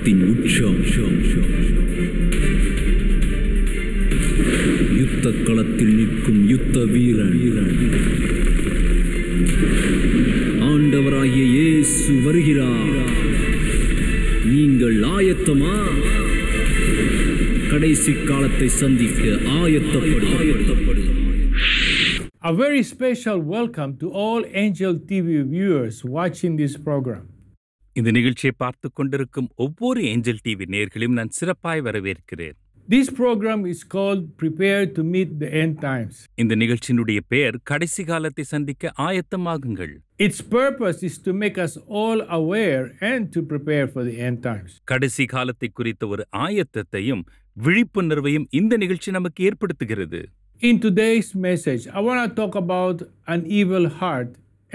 யுத்தத்தின் உச்சம். யுத்த களத்தில் நிற்கும் யுத்த வீரன் ஆண்டவராகிய இயேசு வருகிறார். நீங்கள் ஆயத்தமா? கடைசி காலத்தை சந்திக்க ஆயத்தப்படு. A very special welcome to all Angel TV viewers watching this program. இந்த நிகழ்ச்சியை பார்த்து கொண்டிருக்கும் ஒவ்வொரு ஏஞ்சல் டிவி நேயர்களையும் நான் சிறப்பாய் வரவேற்கிறேன். This program is called Prepare to Meet the End Times. இந்த நிகழ்ச்சியினுடைய பெயர் கடைசி காலத்தை சந்திக்க ஆயத்தமாகுங்கள். Its purpose is to make us all aware and to prepare for the end times. கடைசி காலத்தை குறித்த ஒரு ஆயத்தத்தையும் விழிப்புணர்வையும் இந்த நிகழ்ச்சி நமக்கு ஏற்படுத்துகிறது. In today's message, I want to talk about an evil heart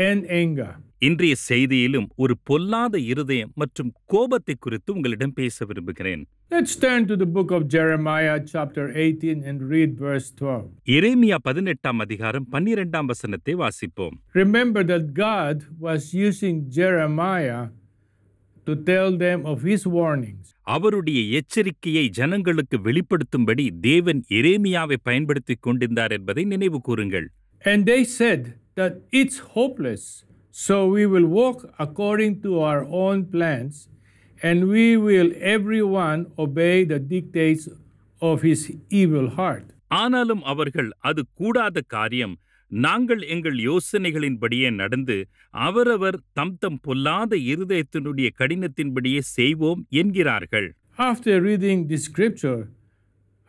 and anger. இன்றைய செய்தியிலும் ஒரு பொல்லாத இருதயம் மற்றும் கோபத்தை குறித்து உங்களிடம் பேச விரும்புகிறேன். Let's turn to the book of Jeremiah chapter 18 and read verse 12. எரேமியா 18ஆம் அதிகாரம் 12ஆம் வசனத்தை வாசிப்போம். Remember that God was using Jeremiah to tell them of his warnings. அவருடைய எச்சரிக்கையை ஜனங்களுக்கு வெளிப்படுத்தும்படி தேவன் எரேமியாவை பயன்படுத்தி கொண்டிருந்தார் என்பதை நினைவு கூறுங்கள். And they said that it's hopeless. So we will walk according to our own plans, and we will everyone obey the dictates of his evil heart. ஆனாலும் அவர்கள் அது கூடாத காரியம், நாங்கள் எங்கள் யோசனைகளின்படியே நடந்து அவரவர் தம் தம் பொல்லாத இருதயத்தினுடைய கடினத்தின்படியே செய்வோம் என்கிறார்கள். After reading this scripture,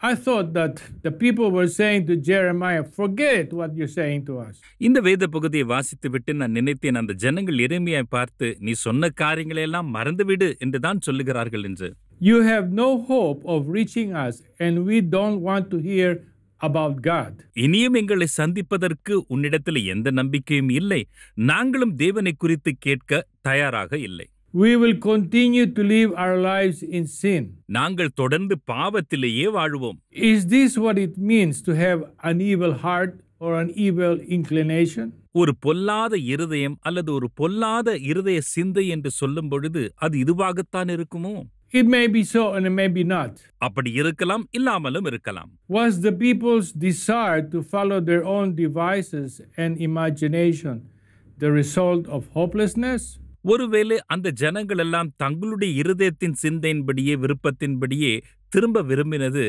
I thought that the people were saying to Jeremiah, forget what you're saying to us. இந்த வேத பகுதியை வாசித்து விட்டு நான் நினைத்தேன், அந்த ஜனங்கள் எரேமியாவை பார்த்து நீ சொன்ன காரியங்களை எல்லாம் மறந்துவிடு என்று தான் சொல்லுகிறார்கள் என்று. You have no hope of reaching us and we don't want to hear about God. இனியும் எங்களை சந்திப்பதற்கு உன்னிடத்தில் எந்த நம்பிக்கையும் இல்லை, நாங்களும் தேவனை குறித்து கேட்க தயாராக இல்லை. We will continue to live our lives in sin. நாங்கள் தொடர்ந்து பாவத்திலேயே வாழ்வோம். Is this what it means to have an evil heart or an evil inclination? ஒரு பொல்லாத இருதயம் அல்லது ஒரு பொல்லாத இருதய சிந்தை என்று சொல்லும் பொழுது அது இதுவாகத்தான் இருக்குமோ? It may be so and it may be not. அப்படி இருக்கலாம், இல்லாமலும் இருக்கலாம். Was the people's desire to follow their own devices and imagination the result of hopelessness? ஒருவேளை அந்த ஜனங்கள் எல்லாம் தங்களுடைய இருதயத்தின் சிந்தையின்படியே விருப்பத்தின்படியே திரும்ப விரும்பினது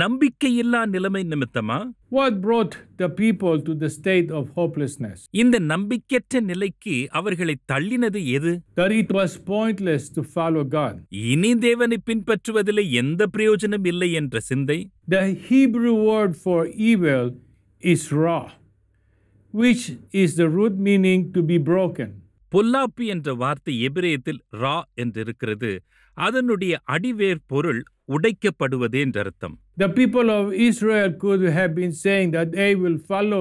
நம்பிக்கையில்லா நிலைமை நிமித்தமா? What brought the people to the state of hopelessness? இந்த நம்பிக்கையற்ற நிலைக்கு அவர்களை தள்ளினது எது? That it was pointless to follow God. இனி தேவனை பின்பற்றுவதில் எந்த பிரயோஜனம் இல்லை என்ற சிந்தை. The Hebrew word for evil is ra, which is the root meaning to be broken. பொல்லாப்பு என்ற வார்த்தை எபிரேயத்தில் ரா என்றிருக்கிறது. அதனுடைய அடிவேர் பொருள் உடைக்கப்படுவது என்ற அர்த்தம். The people of Israel could have been saying that they will follow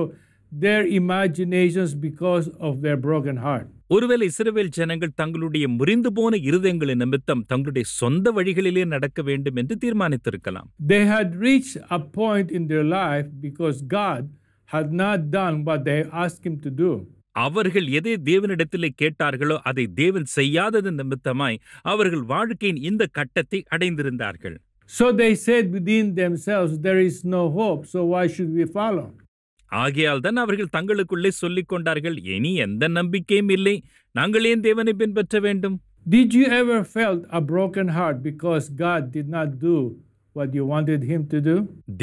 their imaginations because of their broken heart. ஒருவேளை இஸ்ரவேல் ஜனங்கள் தங்களுடைய முறிந்து போன இருதயங்களின் நிமித்தம் தங்களுடைய சொந்த வழிகளிலே நடக்க வேண்டும் என்று தீர்மானித்திருக்கலாம். They had reached a point in their life because God had not done what they asked him to do. அவர்கள் எதை தேவனிடத்திலே கேட்டார்களோ அதை தேவன் செய்யாதது நிமித்தமாய் அவர்கள் வாழ்க்கையின் இந்த கட்டத்தை அடைந்திருந்தார்கள். So they said within themselves, there is no hope, so why should we follow? ஆகையால் தான் அவர்கள் தங்களுக்குள்ளே சொல்லிக் கொண்டார்கள், இனி எந்த நம்பிக்கையும் இல்லை, நாங்கள் ஏன் தேவனை பின்பற்ற வேண்டும்? Did you ever felt a broken heart because God did not do what you wanted him to do?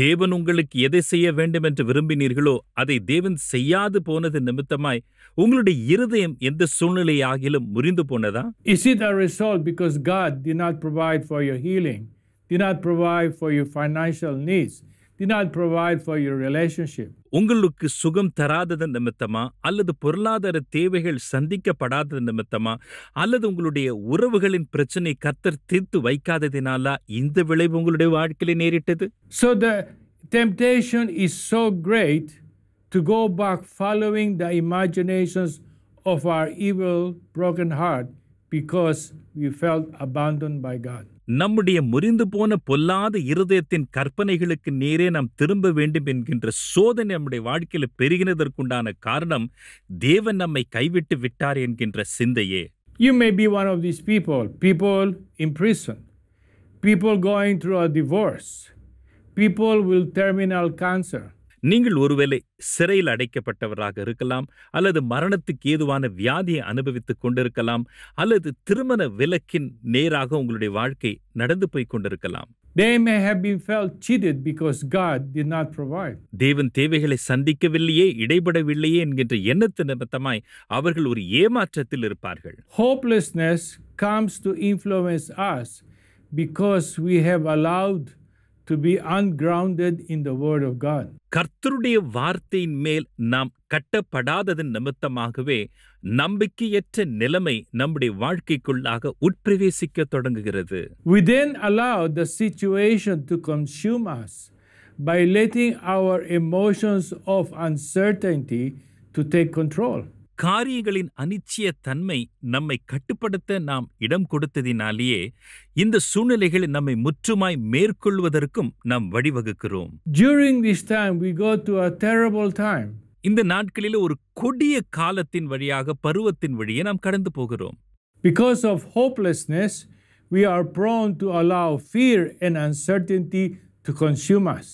தேவன் உங்களுக்கு எதை செய்ய வேண்டும் என்று விரும்பினீர்களோ அதை தேவன் செய்யாது போனது நிமித்தமாய் உங்களுடைய இருதயம் எந்த சூழ்நிலையாகிலும் முறிந்து போனதா? Is it a result because God did not provide for your healing, did not provide for your financial needs, did not provide for your relationship? உங்களுக்கு சுகம் தராதது நிமித்தமா, அல்லது பொருளாதார தேவைகள் சந்திக்கப்படாதது நிமித்தமா, அல்லது உங்களுடைய உறவுகளின் பிரச்சனை கர்த்தர் தீர்த்து வைக்காததினாலா இந்த விளைவு உங்களுடைய வாழ்க்கையில நேரிட்டது? So the temptation is so great to go back following the imaginations of our evil broken heart because we felt abandoned by God. நம்முடைய முறிந்து போன பொல்லாத இருதயத்தின் கற்பனைகளுக்கு நேரே நாம் திரும்ப வேண்டும் என்கின்ற சோதனை நம்முடைய வாழ்க்கையில பெருகினதற்குண்டான காரணம் தேவன் நம்மை கைவிட்டு விட்டார் என்கின்ற சிந்தையே. You may be one of these people, people in prison, people going through a divorce, people with terminal cancer. நீங்கள் ஒருவேளை சிறையில் அடைக்கப்பட்டவராக இருக்கலாம், அல்லது மரணத்துக்கு ஏதுவான வியாதியை அனுபவித்துக் கொண்டிருக்கலாம், அல்லது திருமண விலக்கின் நேராக உங்களுடைய வாழ்க்கை நடந்து போய் கொண்டிருக்கலாம். They may have been felt cheated because God did not provide. தேவன் தேவைகளை சந்திக்கவில்லையே, இடைபடவில்லையே என்கின்ற எண்ணத்து நிமித்தமாய் அவர்கள் ஒரு ஏமாற்றத்தில் இருப்பார்கள். Hopelessness comes to influence us because we have allowed to be ungrounded in the word of God. கர்த்தருடைய வார்த்தையின் மேல் நாம் கட்டப்படாததன் நிமித்தமாகவே நம்பிக்கையற்ற நிலைமை நம்முடைய வாழ்க்கைக்குள்ளாக உட்பிரவேசிக்க தொடங்குகிறது. We then allow the situation to consume us by letting our emotions of uncertainty to take control. காரியங்களின் அனிச்சய தன்மை நம்மை கட்டுப்படுத்த நாம் இடம் கொடுத்ததினாலேயே இந்த சூழ்நிலைகளை நம்மை முற்றுமாய் மேற்கொள்வதற்கும் நாம் வழிவகுக்கிறோம். During this time we go to a terrible time. இந்த நாட்களில் ஒரு கொடிய காலத்தின் வழியாக, பருவத்தின் வழியே நாம் கடந்து போகிறோம். Because of hopelessness we are prone to allow fear and uncertainty to consume us.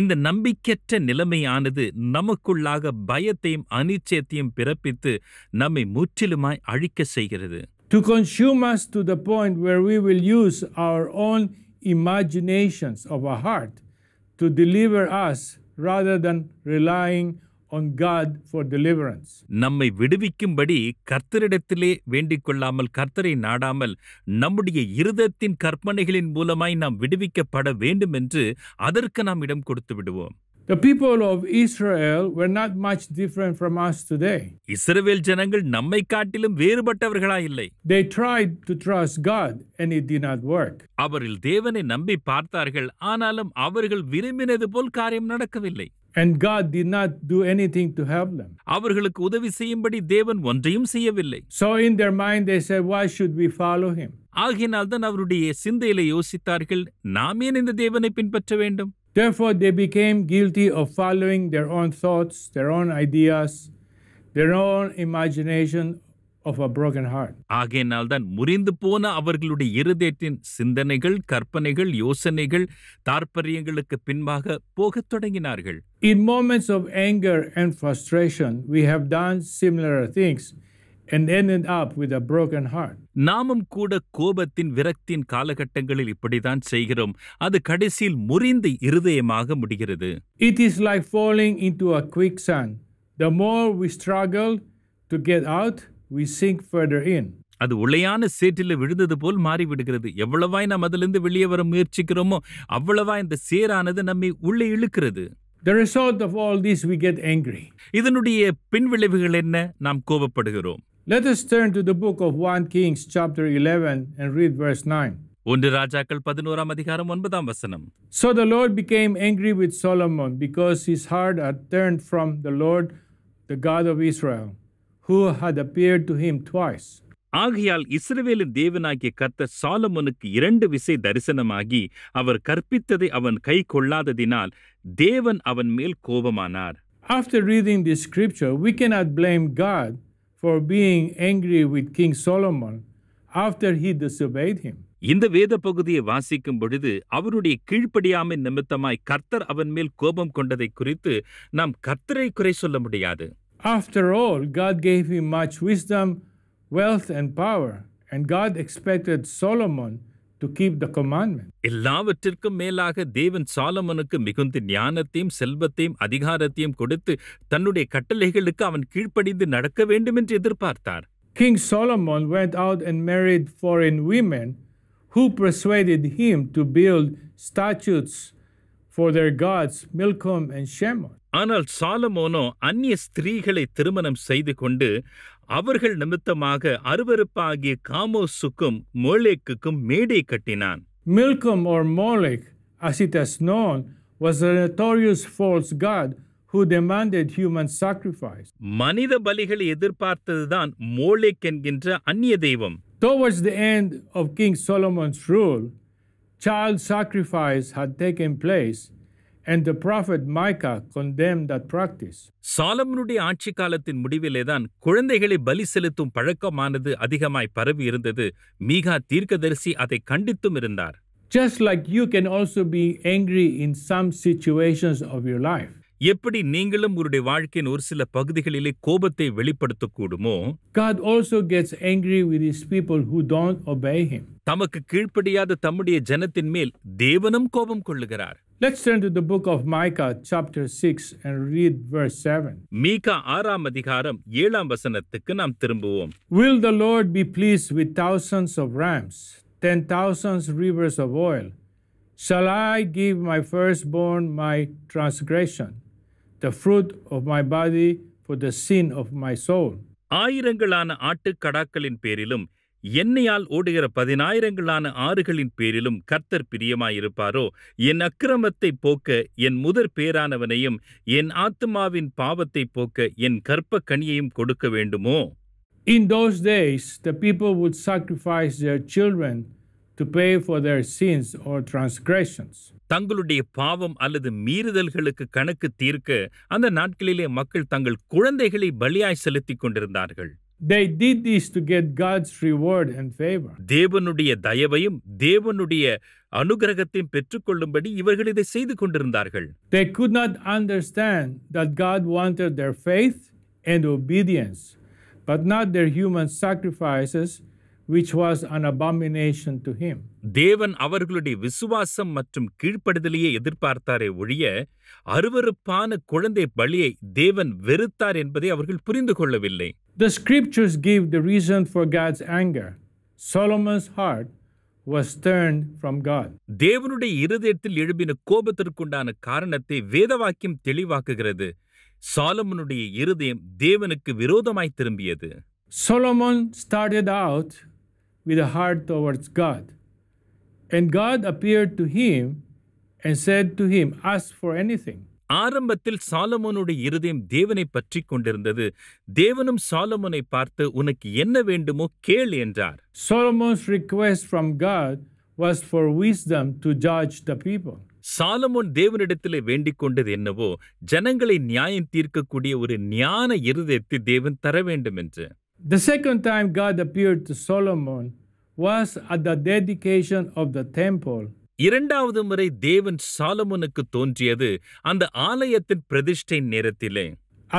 இந்த நம்பிக்கையற்ற நிலைமையானது நமக்குள்ளாக பயத்தையும் அனிச்சயத்தையும் பிறப்பித்து நம்மை முற்றிலுமாய் அழிக்க செய்கிறது. To consume us to the point where we will use our own imaginations of our heart to deliver us rather than relying on God for deliverance. நம்மை விடுவிக்கும்படி கர்த்தரிடத்திலே வேண்டிக் கொள்ளாமல், கர்த்தரை நாடாமல், நம்முடைய இருதயத்தின் கற்பனைகளின் மூலமாய் நாம் விடுவிக்கப்பட வேண்டும் என்று அதற்கு நாம் இடம் கொடுத்து விடுவோம். The people of Israel were not much different from us today. இஸ்ரவேல் ஜனங்கள் நம்மை காட்டிலும் வேறுபட்டவர்களாய் இல்லை. They tried to trust God and it did not work. அவர்கள் தேவனை நம்பி பார்த்தார்கள், ஆனாலும் அவர்கள் விரும்பினது போல் காரியம் நடக்கவில்லை. And God did not do anything to help them. அவர்களுக்கு உதவி செய்யும்படி தேவன் ஒன்றையும் செய்யவில்லை. So in their mind they said, why should we follow him? ஆகினால் தான் அவருடைய சிந்தையிலே யோசித்தார்கள், நாம் ஏன் இந்த தேவனை பின்பற்ற வேண்டும்? Therefore they became guilty of following their own thoughts, their own ideas, their own imagination of a broken heart. ஆகையால் தான் முறிந்து போன அவர்களுடைய இருதயத்தின் சிந்தனைகள், கற்பனைகள், யோசனைகள், தாற்பரியங்களுக்கு பின்பாக போகத் தொடங்கினார்கள். In moments of anger and frustration we have done similar things and ended up with a broken heart. நாமும் கூட கோபத்தின், விரக்தியின் காலகட்டங்களில் இப்படிதான் செய்கிறோம். அது கடைசியில் முறிந்து இருதயமாக முடிகிறது. It is like falling into a quicksand. The more we struggle to get out, we sink further in. அது உளையான சேற்றில் விழுந்தது போல் மாறிவிடுகிறது. எவ்வளவாய் நாம் அதிலிருந்து வெளியே வர முயற்சிக்கிறோமோ அவ்வளவாய் இந்த சேரானது நம்மை உள்ளே இழுக்கிறது. The result of all this we get angry. இதனுடைய பின்விளைவுகள் என்ன? நாம் கோபப்படுகிறோம். Let us turn to the book of 1 Kings chapter 11 and read verse 9. 1 ராஜாக்கள் 11 அதிகாரம் 9 வசனம். So the Lord became angry with Solomon because his heart had turned from the Lord the God of Israel, who had appeared to him twice. ஆகையால் இஸ்ரவேலின் தேவனாகிய கர்த்தர் சாலமோனுக்கு 2 விசை தரிசனமாகி அவர் கற்பித்ததை அவன் கை கொள்ளாததினால் தேவன் அவன் மேல் கோபமானார். After reading this scripture we cannot blame God for being angry with King Solomon after he disobeyed him. இந்த வேத பகுதியை வாசிக்கும் பொழுது அவருடைய கீழ்ப்படியாமை நிமித்தமாய் கர்த்தர் அவன் மேல் கோபம் கொண்டதை குறித்து நாம் கர்த்தரை குறை சொல்ல முடியாது. After all, God gave him much wisdom, wealth and power, and God expected Solomon to keep the commandment. எல்லாவற்றிற்கும் மேலாக தேவன் சாலமோனுக்கு மிகுந்த ஞானத்தையும் செல்வத்தையும் அதிகாரத்தையும் கொடுத்து தன்னுடைய கட்டளைகளுக்கு அவன் கீழ்ப்படிந்து நடக்க வேண்டும் என்று எதிர்பார்த்தார். King Solomon went out and married foreign women who persuaded him to build statues for their gods Milcom and Chemosh. ஆனால் சாலமோனோ அந்நிய ஸ்திரீகளை திருமணம் செய்து கொண்டு அவர்கள் நிமித்தமாக அருவருப்பாகிய காமோசுக்கும் மோலேக்குக்கும் மேடை கட்டினான். Milcom or Molech, as it is known, was a notorious false god who demanded human sacrifice. மனித பலிகளை எதிர்பார்த்ததுதான் மோலேக் என்கின்ற அந்நிய தெய்வம். Towards the end of King Solomon's rule, child sacrifice had taken place. And the prophet Micah condemned that practice. சாலமோனுடைய ஆட்சி காலத்தின் முடிவிலேதான் குழந்தைகளை பலி செலுத்தும் பழக்கமானது அதிகமாய் பரவி இருந்தது. மீகா தீர்க்கதரிசி அதை கண்டித்தும் இருந்தார். Just like you can also be angry in some situations of your life. எப்படி நீங்களும் உங்களுடைய வாழ்க்கையின் ஒரு சில பகுதிகளிலே கோபத்தை வெளிப்படுத்தக்கூடுமோ, God also gets angry with his people who don't obey him. தமக்கு கீழ்ப்படியாத தம்முடைய ஜனத்தின் மேல் தேவனும் கோபம் கொள்ளுகிறார். Let's turn to the book of Micah chapter 6 and read verse 7. மீகா 6ஆம் அதிகாரம் 7ஆம் வசனத்துக்கு நாம் திரும்புவோம். Will the Lord be pleased with thousands of rams, 10,000 rivers of oil? Shall I give my firstborn my transgression, the fruit of my body for the sin of my soul? ஆயிரங்களான ஆட்டுக்கடாக்களின் பேரிலும் என்னையால் ஓடுகிற 10,000 ஆறுகளின் பேரிலும் கர்த்தர் பிரியமாயிருப்பாரோ? என் அக்கிரமத்தை போக்க என் முதற் பேரானவனையும் என் ஆத்மாவின் பாவத்தை போக்க என் கற்ப கனியையும் கொடுக்க வேண்டுமோ? In those days the people would sacrifice their children to pay for their sins or transgressions. தங்களுடைய பாவம் அல்லது மீறுதல்களுக்கு கணக்கு தீர்க்க அந்த நாட்களிலே மக்கள் தங்கள் குழந்தைகளை பலியாய் செலுத்திக் கொண்டிருந்தார்கள். They did this to get God's reward and favor. தேவனுடைய தயவையும் தேவனுடைய அனுகிரகத்தையும் பெற்றுக்கொள்ளும்படி இவர்கள் இதை செய்து கொண்டிருந்தார்கள். They could not understand that God wanted their faith and obedience, but not their human sacrifices, which was an abomination to him. தேவன் அவர்களுடைய விசுவாசம் மற்றும் கீழ்ப்படிதலையே எதிர்பார்த்தாரே ஒழிய அருவருப்பான குழந்தை பலியை தேவன் வெறுத்தார் என்பதை அவர்கள் புரிந்து கொள்ளவில்லை. The scriptures give the reason for God's anger. Solomon's heart was turned from God. தேவனுடைய இருதயத்தில் எழும்பின கோபத்திற்குண்டான காரணத்தை வேதவாக்கியம் தெளிவாக்குகிறது. சாலமோனுடைய இருதயம் தேவனுக்கு விரோதமாய் திரும்பியது. Solomon started out with a heart towards God. And God appeared to him and said to him, ask for anything. ஆரம்பத்தில் சாலமோனுடைய இருதயம் தேவனை பற்றி கொண்டிருந்தது. தேவனும் சாலமோனை பார்த்து உனக்கு என்ன வேண்டுமோ கேள் என்றார். Solomon's request from God was for wisdom to judge the people. Solomon தேவனிடத்திலே வேண்டிக் கொண்டது என்னவோ, ஜனங்களை நியாயம் தீர்க்கக்கூடிய ஒரு ஞான இருதயத்தை தேவன் தர வேண்டும் என்று. The second time God appeared to Solomon was at the dedication of the temple. இரண்டாவது முறை தேவன் சாலமோனுக்கு தோன்றியது அந்த ஆலயத்தின் பிரதிஷ்டை நேரத்திலே.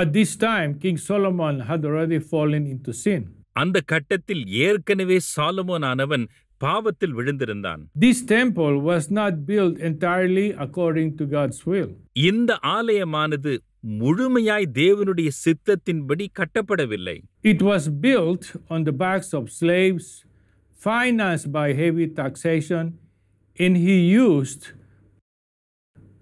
At this time King Solomon had already fallen into sin. அந்த கட்டத்தில் ஏற்கனவே சாலமோன் ஆனவன் பாவத்தில் விழுந்திருந்தான். This temple was not built entirely according to God's will. இந்த ஆலயமானது முழுமையாய் தேவனுடைய சித்தத்தின்படி கட்டப்படவில்லை. It was built on the backs of slaves, financed by heavy taxation, and he used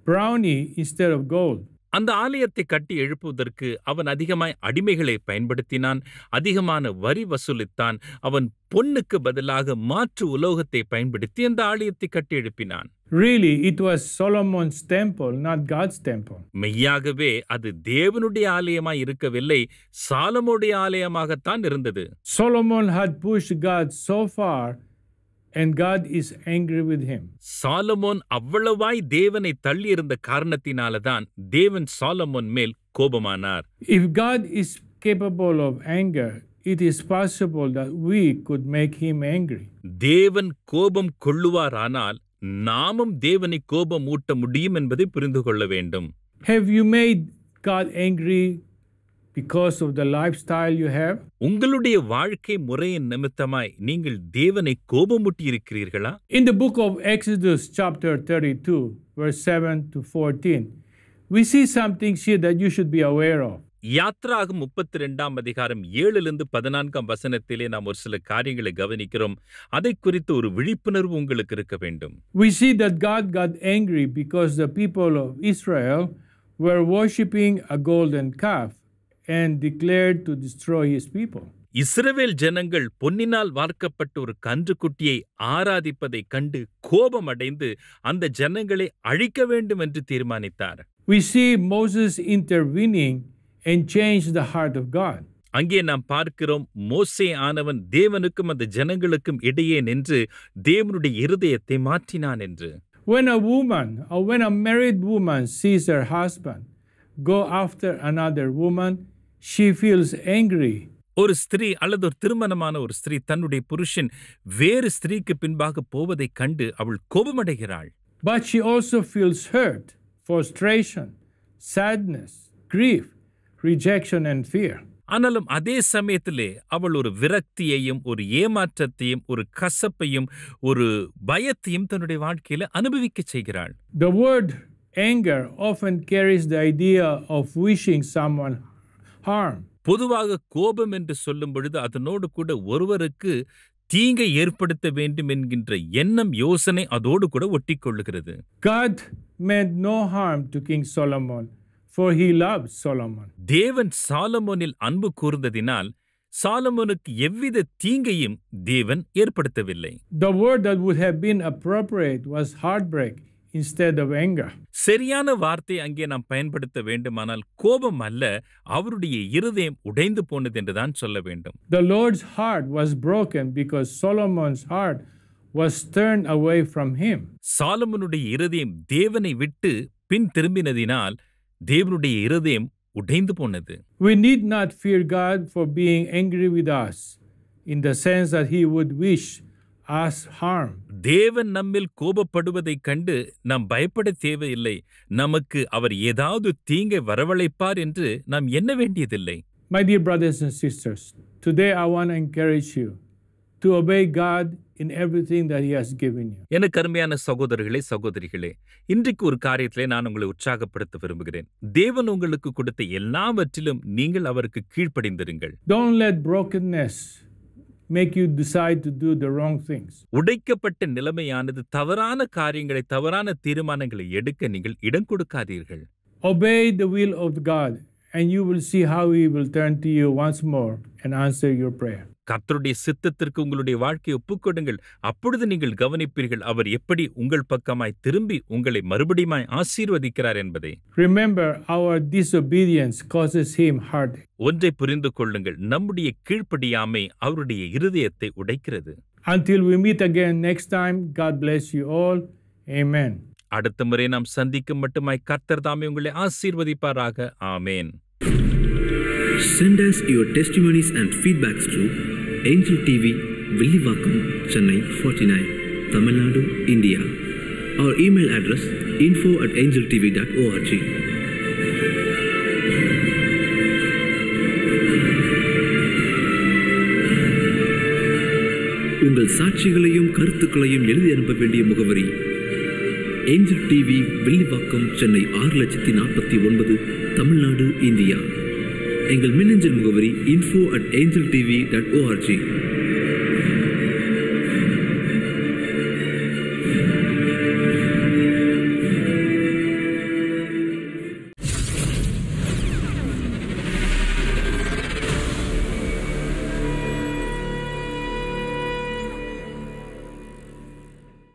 brawny instead of gold. அந்த ஆலயத்தை கட்டி எழுப்புவதற்கு அவன் அதிகமாய் அடிமைகளை பயன்படுத்தினான். அதிகமான வரி வசூலித்தான். அவன் பொன்னுக்கு பதிலாக மாற்று உலோகத்தை பயன்படுத்தி அந்த ஆலயத்தை கட்டி எழுப்பினான். Really, it was Solomon's temple, not God's temple. மெய்யாகவே அது தேவனுடைய ஆலயமாய் இருக்கவில்லை, சாலமோனுடைய ஆலயமாகத்தான் இருந்தது. Solomon had pushed God so far and God is angry with him. Solomon அவ்வளவாய் தேவனை தள்ளி இருந்த காரணத்தினால்தான் தேவன் சாலமோன் மேல் கோபமானார். If God is capable of anger, it is possible that we could make him angry. தேவன் கோபம் கொள்ளுவாரானால் நாமும் தேவனை கோபம் ஊட்ட முடியும் என்பதை புரிந்து கொள்ள வேண்டும். Have you made God angry because of the lifestyle you have? உங்களுடைய வாழ்க்கை முறையின் நிமித்தமாய் நீங்கள் தேவனை கோபமூட்டி இருக்கிறீர்களா? In the book of Exodus chapter 32 verse 7 to 14 we see something here that you should be aware of. யாத்ராகம் 32ஆம் அதிகாரம் 7-14 வசனத்திலே நாம் ஒரு சில காரியங்களை கவனிக்கிறோம். அதை குறித்து ஒரு விழிப்புணர்வு உங்களுக்கு இருக்க வேண்டும். We see that God got angry because the people of Israel were worshiping a golden calf and declared to destroy his people. இஸ்ரவேல் ஜனங்கள் பொன்னினால் வார்க்கப்பட்ட ஒரு கன்றுக்குட்டியை ஆராதிப்பதை கண்டு கோபமடைந்து அந்த ஜனங்களை அழிக்க வேண்டும் என்று தீர்மானித்தார். We see Moses intervening and change the heart of God. அங்கே நாம் பார்க்கிறோம் மோசே ஆனவன் தேவனுக்கும் அந்த ஜனங்களுக்கும் இடையே நின்று தேவனுடைய இருதயத்தை மாற்றினான் என்று. When a woman or when a married woman sees her husband go after another woman, she feels angry ஒரு ஸ்திரீ அல்லது ஒரு திருமணமான ஒரு ஸ்திரீ தன்னுடைய புருஷன் வேறு ஸ்திரீக்கு பின்பாக போவதைக் கண்டு அவள் கோபமடைகிறாள். But she also feels hurt, frustration, sadness, grief, rejection and fear. ஆனாலும் அதே சமயத்திலே அவள் ஒரு விரக்தியையும் ஒரு ஏமாற்றத்தையும் ஒரு கசப்பையும் ஒரு பயத்தையும் தன்னுடைய வாழ்க்கையில அனுபவிக்க செய்கிறாள். The word anger often carries the idea of wishing someone harm. பொதுவாக கோபம் என்று சொல்லும் பொழுது அதனோடு கூட ஒருவருக்கு தீங்கை ஏற்படுத்த வேண்டும் என்கின்ற எண்ணம் யோசனை அதோடு கூட ஒட்டி கொள்ளுகிறது. God meant no harm to King Solomon, for he loved Solomon. தேவன் சாலமோனில் அன்பு கூர்ந்ததினால் சாலமோனுக்கு எவ்வித தீங்கையும் தேவன் ஏற்படுத்தவில்லை. The word that would have been appropriate was heartbreak instead of anger. சரியான வார்த்தை அங்கே நாம் பயன்படுத்த வேண்டுமானால் கோபம் அல்ல, அவருடைய இருதயம் உடைந்து போனது என்றுதான் சொல்ல வேண்டும். The Lord's heart was broken because Solomon's heart was turned away from him. சாலமோனுடைய இருதயம் தேவனை விட்டு பின் திரும்பினதினால் தேவனுடைய இருதயம் உடைந்து போனது. We need not fear God for being angry with us in the sense that he would wish us harm. தேவன் நம்மில் கோபப்படுவதைக் கண்டு நாம் பயப்பட தேவையில்லை. நமக்கு அவர் ஏதாவது தீங்கை வரவழைப்பார் என்று நாம் எண்ண வேண்டியதில்லை. My dear brothers and sisters, today I want to encourage you to obey God in everything that he has given you. எனக்கு அருமையான சகோதரர்களே சகோதரிகளே, இன்றைக்கு ஒரு காரியத்திலே நான் உங்களை உற்சாகப்படுத்த விரும்புகிறேன். தேவன் உங்களுக்கு கொடுத்த எல்லாவற்றிலும் நீங்கள் அவருக்கு கீழ்ப்படிந்திருங்கள். Don't let brokenness make you decide to do the wrong things. உடைக்கப்பட்ட நிலைமையானது தவறான காரியங்களை தவறான தீர்மானங்களை எடுக்க நீங்கள் இடம் கொடுக்காதீர்கள். Obey the will of God and you will see how he will turn to you once more and answer your prayer. கர்த்தருடைய சித்தத்திற்கு உங்களுடைய வாழ்க்கையை ஒப்புக்கொடுங்கள். அப்பொழுது நீங்கள் கவனிப்பீர்கள் அவர் எப்படி உங்கள் பக்கமாய் திரும்பி உங்களை மறுபடியும் ஆசீர்வதிக்கிறார் என்பதை. Remember our disobedience causes him heartache. ஒன்றை புரிந்து கொள்ளுங்கள், நம்முடைய கீழ்ப்படியாமை அவருடைய இருதயத்தை உடைக்கிறது. Until we meet again next time, God bless you all. Amen. அடுத்த முறை நாம் சந்திக்கும் மட்டுமாய் கர்த்தர் தாமே உங்களை ஆசீர்வதிப்பாராக. ஆமென். Send us your testimonies and feedbacks to Angel TV, Villivakkam, Chennai 49, Tamil Nadu, India. Our email address info@angeltv.org. உங்கள் சாட்சிகளையும் கருத்துக்களையும் எழுதி அனுப்ப வேண்டிய முகவரி Angel TV, Villivakkam, Chennai 649, Tamil Nadu, India. எங்கள் மின்னஞ்சல் முகவரி info@angeltv.org.